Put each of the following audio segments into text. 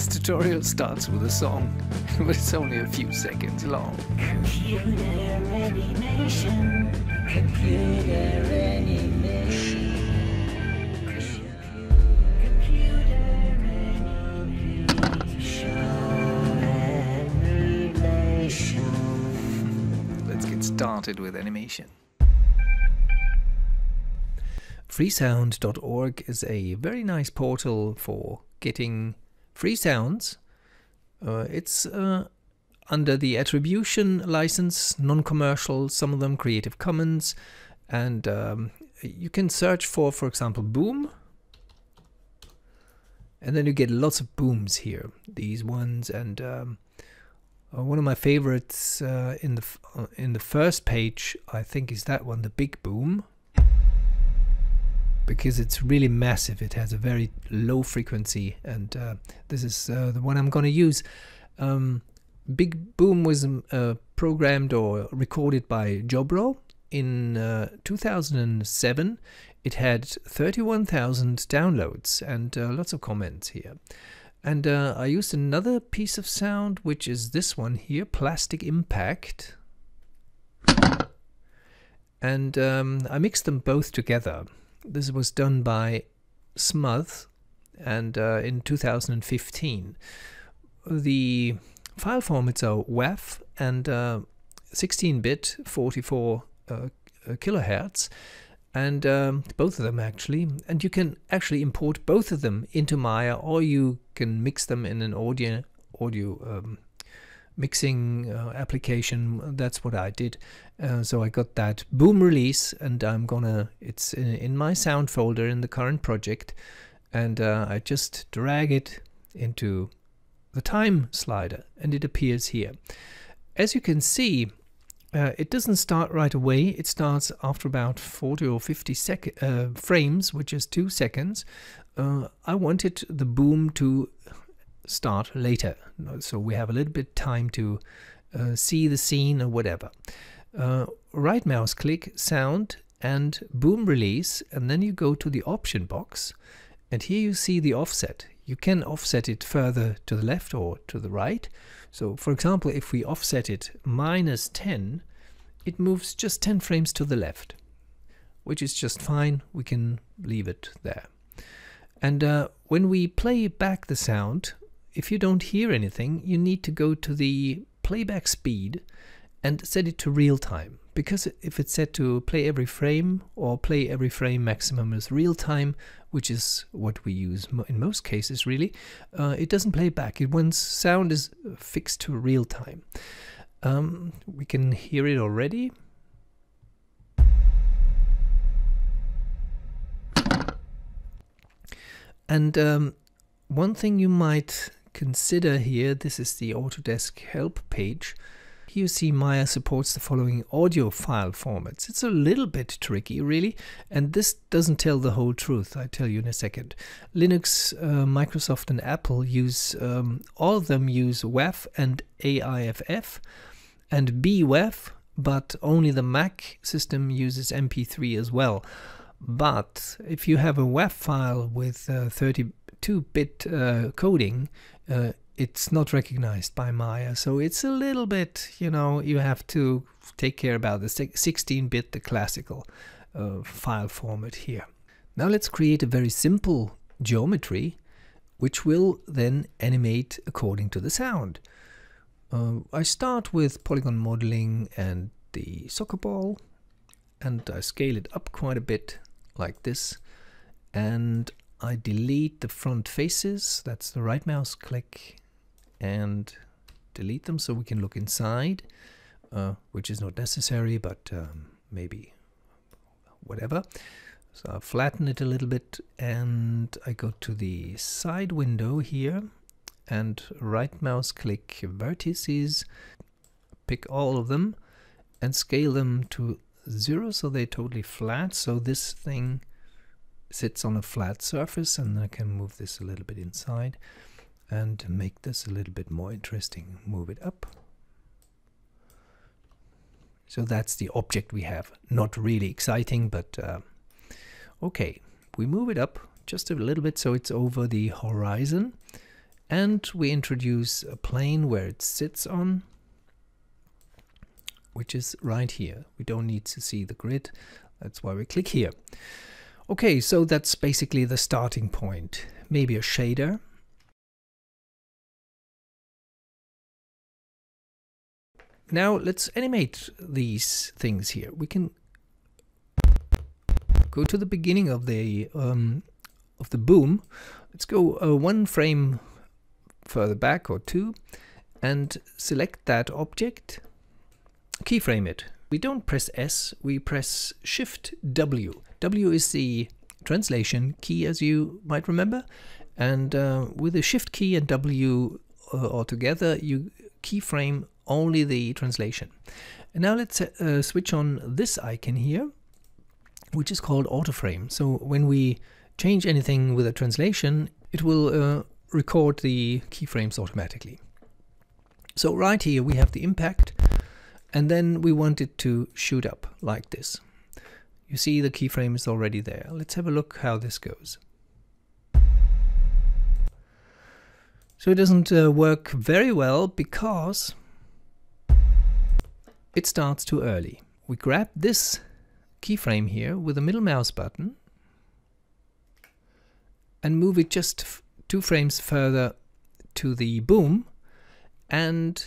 This tutorial starts with a song, but it's only a few seconds long. Computer animation. Let's get started with animation. Freesound.org is a very nice portal for getting free sounds. It's under the attribution license, non-commercial, some of them Creative Commons, and you can search for example, boom, and then you get lots of booms here, these ones, and one of my favorites in the first page, I think, is that one, the big boom, because it's really massive. It has a very low frequency, and this is the one I'm going to use. Big Boom was programmed or recorded by Jobro in 2007. It had 31,000 downloads and lots of comments here. And I used another piece of sound, which is this one here, Plastic Impact. And I mixed them both together. This was done by Smuth, and in 2015. The file formats are WAV and 16-bit, 44 kilohertz, and both of them actually. And you can actually import both of them into Maya, or you can mix them in an audio mixing application. That's what I did. So I got that boom release, and I'm gonna, it's in my sound folder in the current project, and I just drag it into the time slider, and it appears here. As you can see, it doesn't start right away. It starts after about 40 or 50 frames, which is 2 seconds. I wanted the boom to start later, so we have a little bit time to see the scene or whatever. Right mouse click, sound, and boom release, and then you go to the option box, and here you see the offset. You can offset it further to the left or to the right. So for example, if we offset it -10, it moves just 10 frames to the left, which is just fine. We can leave it there. And when we play back the sound, if you don't hear anything, you need to go to the playback speed and set it to real time, because if it's set to play every frame or play every frame maximum as real time, which is what we use in most cases really, it doesn't play back. When sound is fixed to real time. We can hear it already. And one thing you might consider here, this is the Autodesk help page. Here you see Maya supports the following audio file formats. It's a little bit tricky really, and this doesn't tell the whole truth. I'll tell you in a second. Linux, Microsoft and Apple use, all of them use WAV and AIFF and BWF, but only the Mac system uses MP3 as well. But if you have a WAV file with 32-bit coding, it's not recognized by Maya, so it's a little bit, you know, you have to take care about the 16-bit, the classical file format here. Now let's create a very simple geometry, which will then animate according to the sound. I start with polygon modeling and the soccer ball, and I scale it up quite a bit, like this, and I delete the front faces. That's the right mouse click and delete them, so we can look inside, which is not necessary, but maybe whatever. So I'll flatten it a little bit, and I go to the side window here and right mouse click vertices, pick all of them and scale them to 0, so they're totally flat, so this thing sits on a flat surface, and I can move this a little bit inside and make this a little bit more interesting. Move it up. So that's the object we have. Not really exciting, but okay. We move it up just a little bit so it's over the horizon, And we introduce a plane where it sits on, which is right here. We don't need to see the grid. That's why we click here. Okay, so that's basically the starting point. Maybe a shader. Now let's animate these things here. We can go to the beginning of the boom. Let's go one frame further back or two and select that object, keyframe it. We don't press S, we press Shift W. W is the translation key, as you might remember, and with the Shift key and W altogether, you keyframe only the translation. And now let's switch on this icon here, which is called autoframe. So when we change anything with a translation, it will record the keyframes automatically. So right here we have the impact, and then we want it to shoot up like this. You see the keyframe is already there. Let's have a look how this goes. So it doesn't work very well because it starts too early. We grab this keyframe here with the middle mouse button and move it just two frames further to the boom, and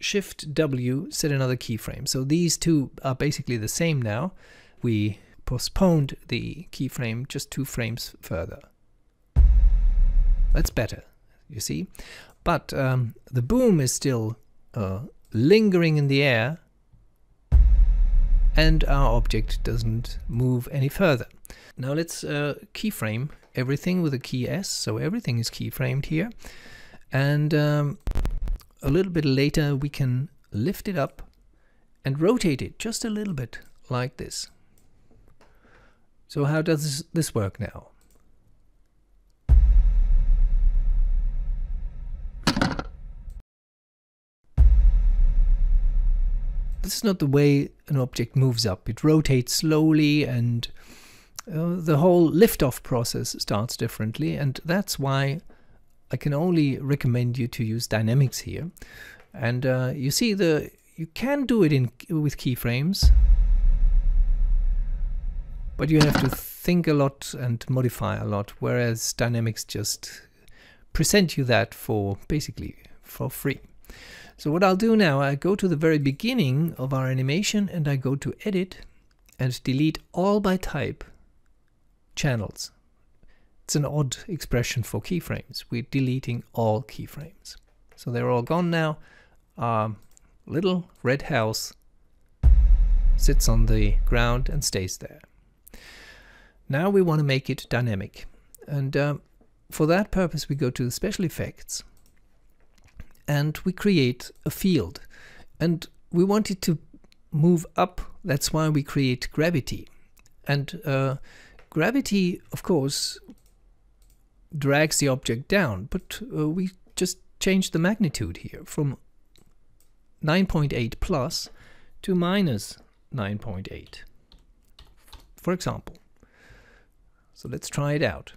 Shift W, set another keyframe. So these two are basically the same now. We postponed the keyframe just two frames further. That's better, you see. But the boom is still lingering in the air, and our object doesn't move any further. Now let's keyframe everything with a key S, so everything is keyframed here. And a little bit later we can lift it up and rotate it just a little bit like this. So how does this work now? This is not the way an object moves up. It rotates slowly, and the whole lift-off process starts differently, and that's why I can only recommend you to use dynamics here. And you see, you can do it with keyframes, but you have to think a lot and modify a lot, whereas dynamics just present you that for basically for free. So what I'll do now, I go to the very beginning of our animation and I go to Edit and delete all by type channels. It's an odd expression for keyframes. We're deleting all keyframes. So they're all gone now. Little red house sits on the ground and stays there. Now we want to make it dynamic. And for that purpose, we go to the Special Effects and we create a field, and we want it to move up. That's why we create gravity, and gravity of course drags the object down, but we just change the magnitude here from 9.8 plus to minus 9.8, for example. So let's try it out.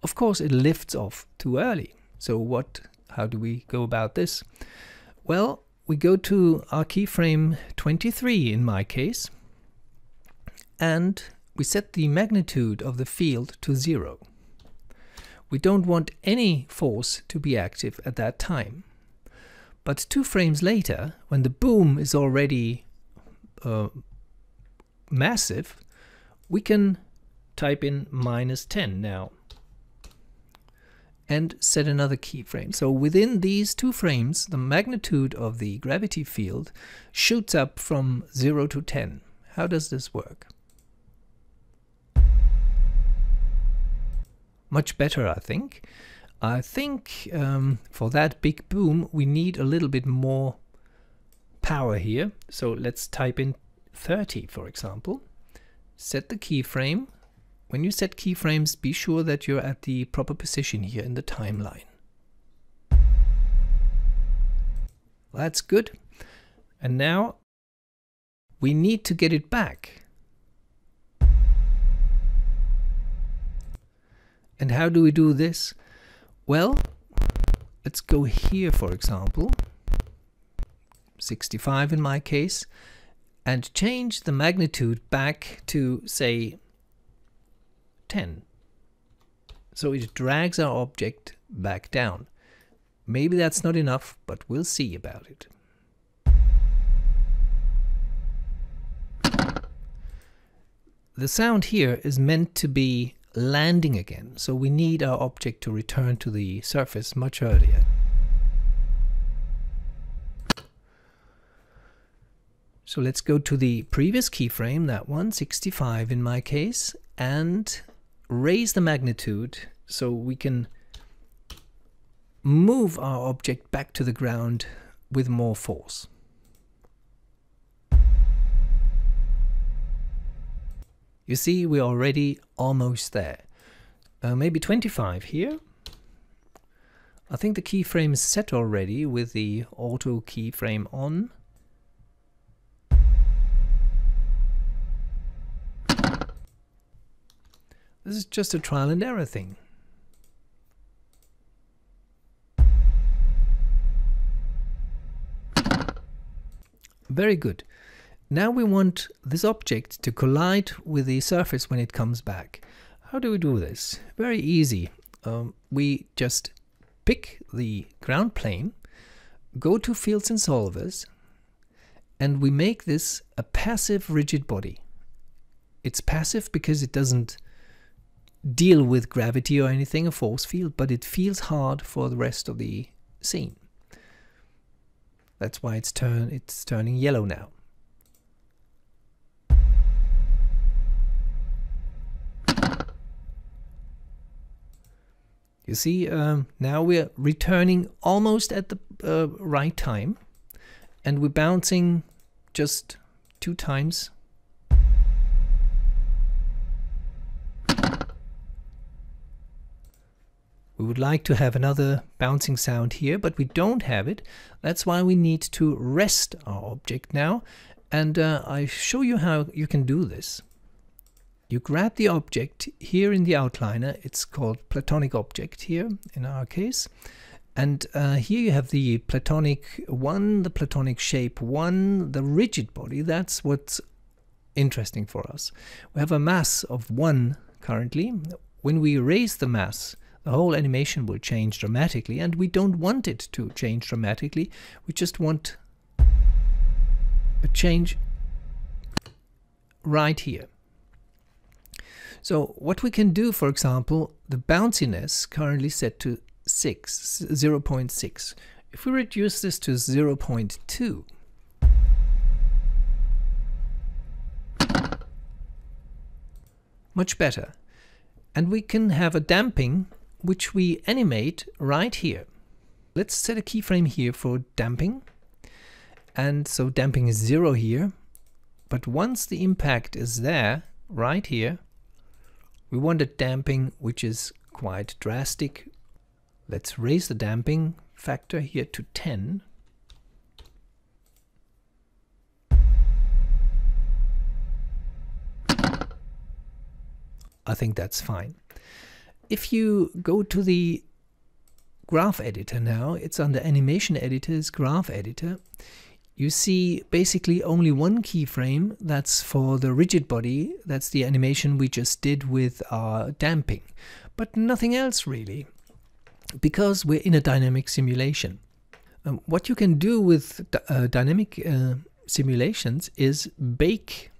Of course it lifts off too early. So how do we go about this? Well, we go to our keyframe 23 in my case, and we set the magnitude of the field to 0. We don't want any force to be active at that time. But two frames later, when the boom is already massive, we can type in minus 10 now and set another keyframe. So within these two frames, the magnitude of the gravity field shoots up from 0 to 10. How does this work? Much better, I think. I think for that big boom, we need a little bit more power here. So let's type in 30, for example. Set the keyframe. When you set keyframes, be sure that you're at the proper position here in the timeline. That's good. And now we need to get it back. And how do we do this? Well, let's go here, for example, 65 in my case, and change the magnitude back to, say, 10. So it drags our object back down. Maybe that's not enough, but we'll see about it. The sound here is meant to be landing again, so we need our object to return to the surface much earlier. So let's go to the previous keyframe, that one, 65 in my case, and raise the magnitude so we can move our object back to the ground with more force. You see, we're already almost there. Maybe 25 here. I think the keyframe is set already with the auto keyframe on. This is just a trial and error thing. Very good. Now we want this object to collide with the surface when it comes back. How do we do this? Very easy. We just pick the ground plane, go to Fields and Solvers, and we make this a passive rigid body. It's passive because it doesn't deal with gravity or anything, a force field, but it feels hard for the rest of the scene. That's why it's turning yellow now. You see, now we're returning almost at the right time, and we're bouncing just 2 times. We would like to have another bouncing sound here, but we don't have it. That's why we need to rest our object now, and I show you how you can do this. You grab the object here in the outliner, it's called platonic object here in our case, and here you have the platonic 1, the platonic shape 1, the rigid body. That's what's interesting for us. We have a mass of 1 currently. When we raise the mass, the whole animation will change dramatically, and we don't want it to change dramatically. We just want a change right here. So what we can do, for example, the bounciness currently set to 0.6. If we reduce this to 0.2, much better. And we can have a damping which we animate right here. Let's set a keyframe here for damping. And so damping is 0 here. But once the impact is there, right here, we want a damping which is quite drastic. Let's raise the damping factor here to 10. I think that's fine. If you go to the Graph Editor now, it's under Animation Editors, Graph Editor. You see basically only one keyframe, that's for the rigid body, that's the animation we just did with our damping, but nothing else really, because we're in a dynamic simulation. What you can do with dynamic simulations is bake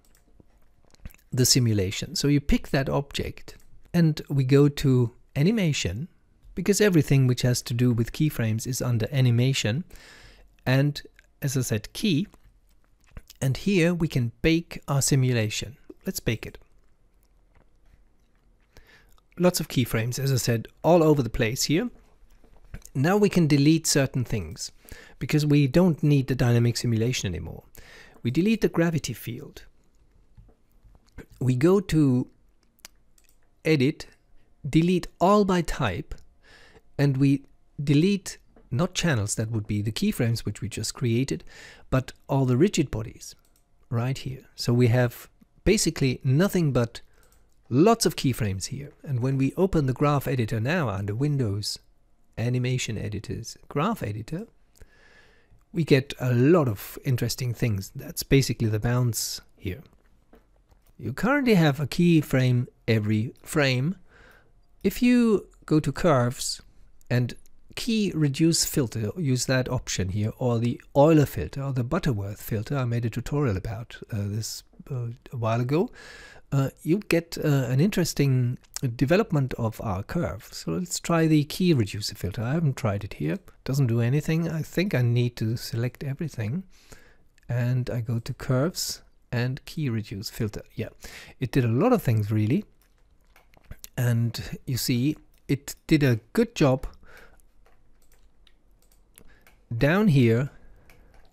the simulation. So you pick that object and we go to animation, because everything which has to do with keyframes is under animation, and as I said, key, and here we can bake our simulation. Let's bake it. Lots of keyframes, as I said, all over the place here. Now we can delete certain things, because we don't need the dynamic simulation anymore. We delete the gravity field. We go to Edit, Delete All by Type, and we delete not channels, that would be the keyframes which we just created, but all the rigid bodies right here. So we have basically nothing but Lots of keyframes here, and when we open the Graph Editor now under Windows, Animation Editors, Graph Editor, we get a lot of interesting things. That's basically the bounce here. You currently have a keyframe every frame. If you go to Curves and Key Reduce Filter, use that option here, or the Euler filter, or the Butterworth filter. I made a tutorial about this a while ago. You get an interesting development of our curve. So let's try the Key Reducer filter. I haven't tried it here. Doesn't do anything. I think I need to select everything. And I go to Curves and Key Reduce Filter. Yeah, it did a lot of things really. And you see, it did a good job down here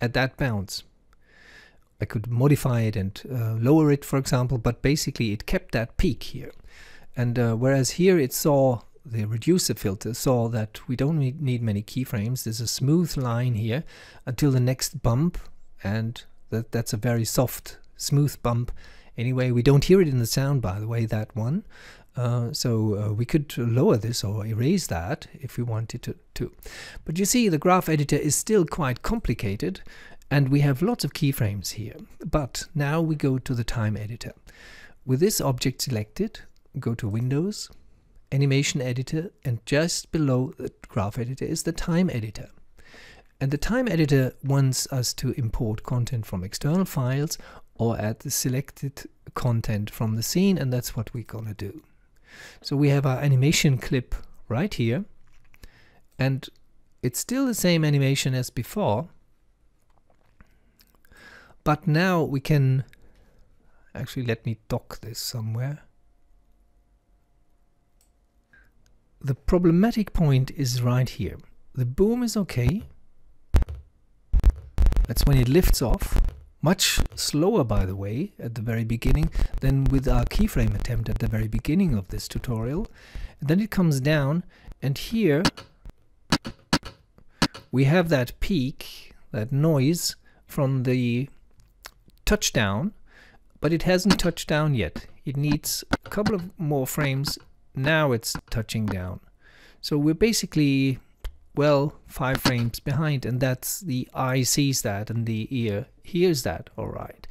at that bounce. I could modify it and lower it, for example, but basically it kept that peak here. And whereas here it saw the reducer filter, saw that we don't need many keyframes. There's a smooth line here until the next bump, and that's a very soft, smooth bump. Anyway, we don't hear it in the sound, by the way, that one. So we could lower this or erase that if we wanted to. But you see, the Graph Editor is still quite complicated, and we have lots of keyframes here. But now we go to the Time Editor. With this object selected, go to Windows, Animation Editor, and just below the Graph Editor is the Time Editor. And the Time Editor wants us to import content from external files or add the selected content from the scene, and that's what we're gonna do. So we have our animation clip right here, and it's still the same animation as before, but now we can actually, let me dock this somewhere. The problematic point is right here. The boom is okay. That's when it lifts off. Much slower, by the way, at the very beginning than with our keyframe attempt at the very beginning of this tutorial. And then it comes down, and here we have that peak, that noise from the touchdown, but it hasn't touched down yet. It needs a couple of more frames. Now it's touching down. So we're basically, well, 5 frames behind, and that's the eye sees that and the ear hears that. All right.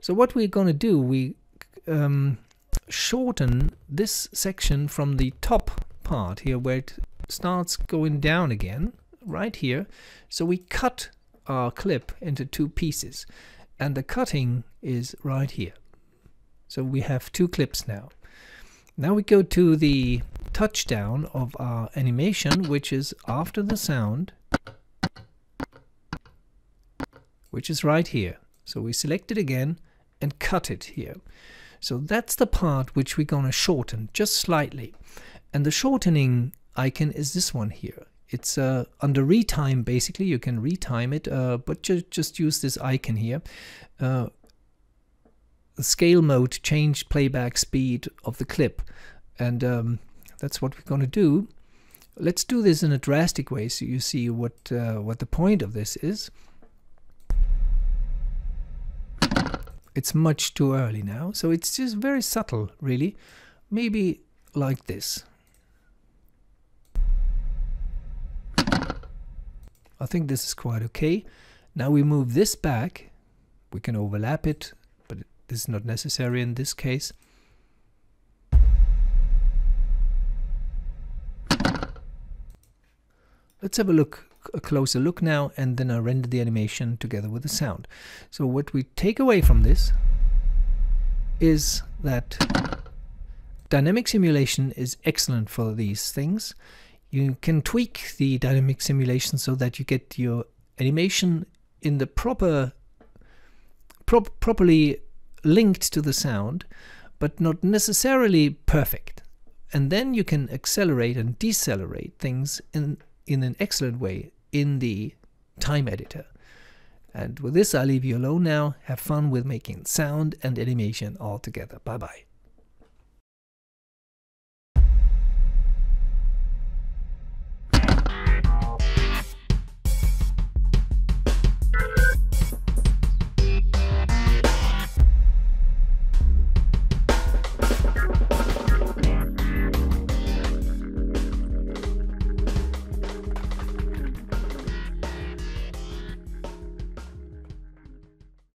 So what we're going to do, we shorten this section from the top part here where it starts going down again, right here. So we cut our clip into 2 pieces, and the cutting is right here. So we have 2 clips now. Now we go to the touchdown of our animation, which is after the sound, which is right here. So we select it again and cut it here. So that's the part which we're going to shorten just slightly. And the shortening icon is this one here. It's under retime, basically. You can retime it, but just use this icon here. Scale mode, change playback speed of the clip. And that's what we're going to do. Let's do this in a drastic way so you see what the point of this is. It's much too early now, so it's just very subtle, really. Maybe like this. I think this is quite okay. Now we move this back. We can overlap it, but this is not necessary in this case. Let's have a closer look now, and then I render the animation together with the sound. So what we take away from this is that dynamic simulation is excellent for these things. You can tweak the dynamic simulation so that you get your animation in the properly linked to the sound, but not necessarily perfect. And then you can accelerate and decelerate things in an excellent way in the Time Editor. And with this, I'll leave you alone now. Have fun with making sound and animation all together. Bye-bye.